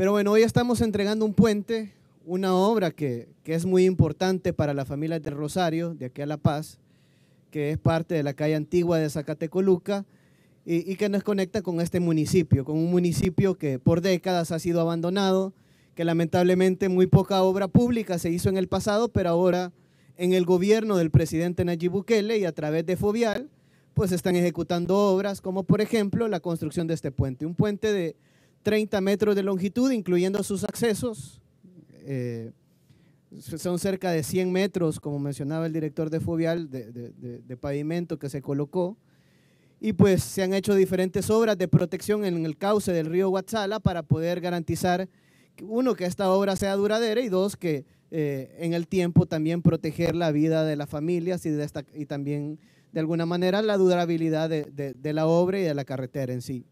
Pero bueno, hoy estamos entregando un puente, una obra que es muy importante para las familias de Rosario, de aquí a La Paz, que es parte de la calle antigua de Zacatecoluca y que nos conecta con este municipio, con un municipio que por décadas ha sido abandonado, que lamentablemente muy poca obra pública se hizo en el pasado, pero ahora en el gobierno del presidente Nayib Bukele y a través de FOVIAL, pues están ejecutando obras como por ejemplo la construcción de este puente, un puente de 30 metros de longitud, incluyendo sus accesos, son cerca de 100 metros, como mencionaba el director de FOVIAL, de pavimento que se colocó, y pues se han hecho diferentes obras de protección en el cauce del río Guaxala para poder garantizar, uno, que esta obra sea duradera y dos, que en el tiempo también proteger la vida de las familias y también de alguna manera la durabilidad de la obra y de la carretera en sí.